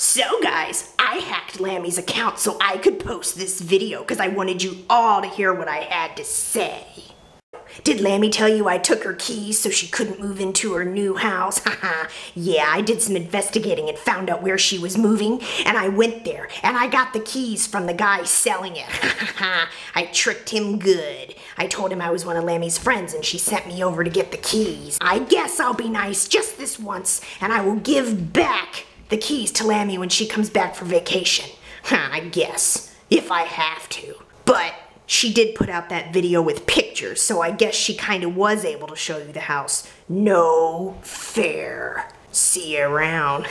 So guys, I hacked Lammy's account so I could post this video because I wanted you all to hear what I had to say. Did Lammy tell you I took her keys so she couldn't move into her new house? Haha, yeah, I did some investigating and found out where she was moving, and I went there, and I got the keys from the guy selling it. Haha, I tricked him good. I told him I was one of Lammy's friends, and she sent me over to get the keys. I guess I'll be nice just this once, and I will give back the keys to Lammy when she comes back for vacation. Huh, I guess, if I have to. But she did put out that video with pictures, so I guess she kind of was able to show you the house. No fair. See you around.